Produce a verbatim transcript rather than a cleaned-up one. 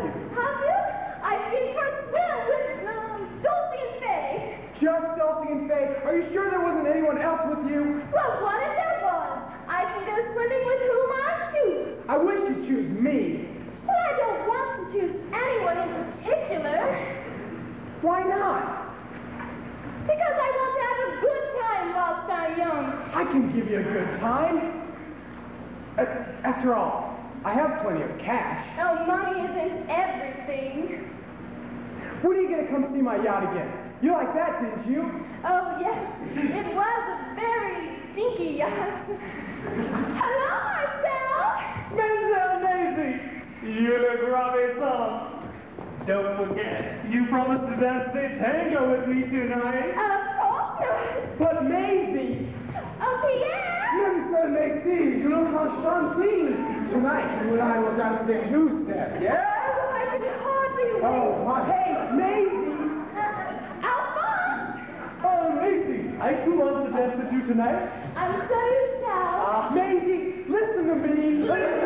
for you. Have you? I've been for Will. Um, Dulcie and Faye. Just Dulcie and Faye? Are you sure there wasn't anyone else with you? Well, what if there was? I can go swimming with whom I choose. I wish you'd choose me. Well, I don't want to choose anyone in particular. Why not? Because I want to have a good time whilst I'm young. I can give you a good time. Uh, after all, I have plenty of cash. Oh, money isn't everything. When are you going to come see my yacht again? You like that, didn't you? Oh, yes. It was a very stinky yacht. Hello, Marcel! Mademoiselle Maisie, you look rather soft. Don't forget, you promised to dance the tango with me tonight. Of course not. But Maisie... Oh, Pierre! Mademoiselle Maisie, you look enchanté. Tonight, you and I will dance the two-step, yes? Oh, I can hardly wait. Oh, my. Hey, Maisie! Uh, Alphonse! Oh, Maisie, I too want to dance with you tonight. I'm so shy. Uh, Maisie, listen to me. Listen to me.